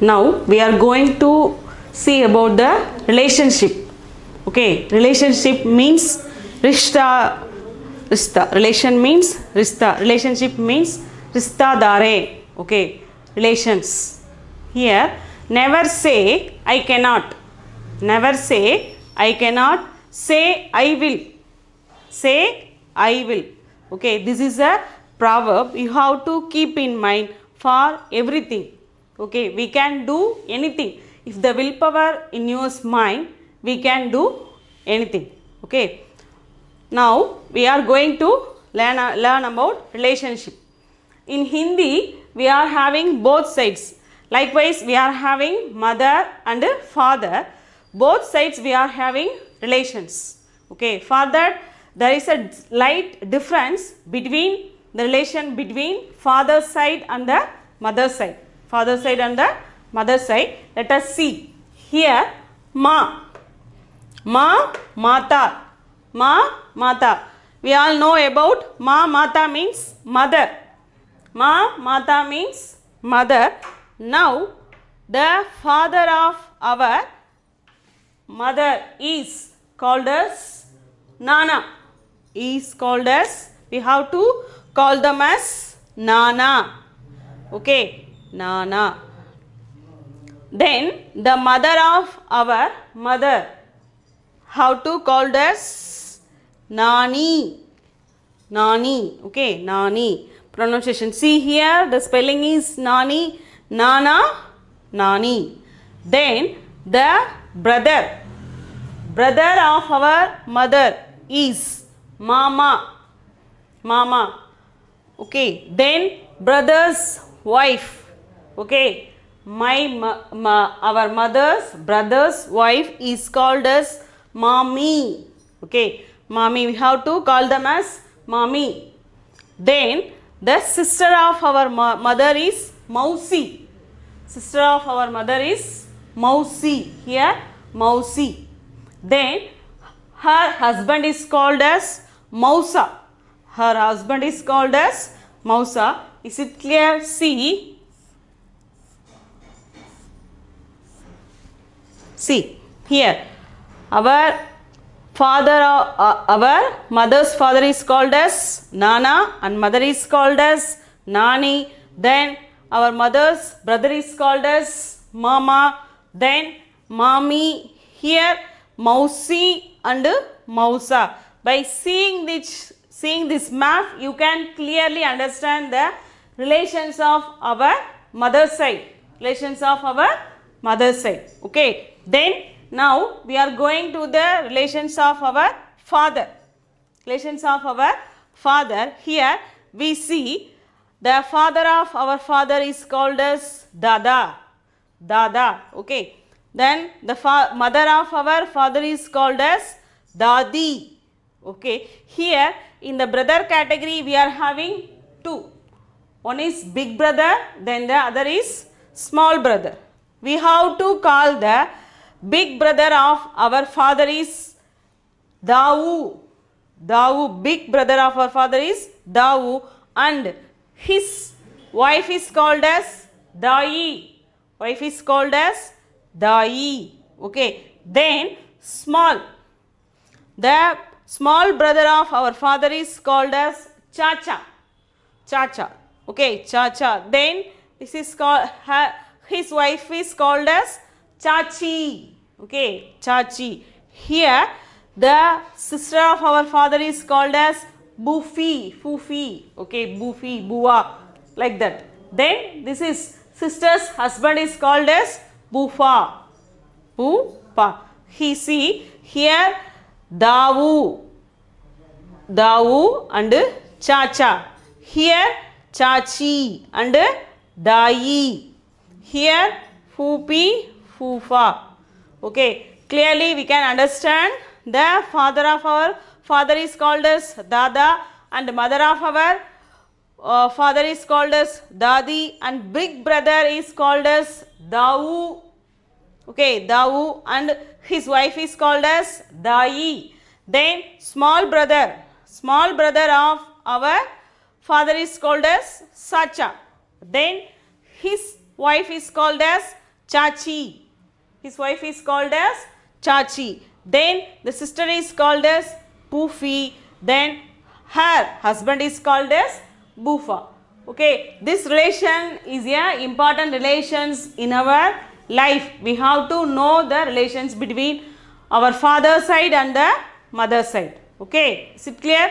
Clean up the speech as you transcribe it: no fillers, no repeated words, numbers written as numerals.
Now we are going to see about the relationship. Okay, relationship means rishta. Relationship means rishtadare. Okay, relations. Here never say I cannot. Never say I cannot. Say I will. Say I will. Okay, this is a proverb you have to keep in mind for everything. Okay, we can do anything. If the willpower in your mind, we can do anything. Okay. Now we are going to learn about relationship. In Hindi, we are having both sides. Likewise, we are having mother and father. Both sides we are having relations. Okay. For that, there is a slight difference between the relation between father side and the mother side. Father side and the mother side. Let us see. Here, ma. Ma, mata. Ma, mata. We all know about ma, mata means mother. Ma, mata means mother. Now, the father of our mother is called as nana. Is called as, we have to call them as nana. Okay. Nana. Then the mother of our mother, how to call this? Nani. Nani. Okay, nani. Pronunciation. See here, the spelling is nani, nana, nani. Then the brother. Brother of our mother is mama. Mama. Okay. Then brother's wife. Okay, our mother's brother's wife is called as mami. Okay, mami, we have to call them as mami. Then the sister of our mother is mausi. Sister of our mother is mausi. Here, mausi. Then her husband is called as mausa. Her husband is called as mausa. Is it clear? See. See here, our father, our mother's father is called as nana and mother is called as nani. Then our mother's brother is called as mama. Then mami. Here mausi and mausa. By seeing this map, you can clearly understand the relations of our mother's side. Relations of our mother's side. Okay. Then now we are going to the relations of our father. Relations of our father. Here we see the father of our father is called as dada. Dada. Okay. Then the mother of our father is called as dadi. Okay. Here in the brother category we are having two. One is big brother, then the other is small brother. We have to call the big brother of our father is Dau. Dau. Big brother of our father is Dau. And his wife is called as Dai. Wife is called as Dai. Okay. Then small. The small brother of our father is called as Chacha. Chacha. Okay. Chacha. Then this is called, his wife is called as chachi. Okay, chachi. Here, the sister of our father is called as bufi. Phuphi. Okay, bufi, bua. Like that. Then, this is sister's husband is called as bufa. Bufa. He see here Dau. Dau and Chacha. Here, chachi and Dai. Here, phuphi. Phupha. Okay, clearly we can understand the father of our father is called as dada and mother of our father is called as dadi and big brother is called as Dau. Okay, Dau and his wife is called as Dai. Then small brother of our father is called as Chacha. Then his wife is called as chachi. His wife is called as chachi. Then the sister is called as bufi. Then her husband is called as bufa. Okay, this relation is a important relations in our life. We have to know the relations between our father side and the mother side. Okay, is it clear?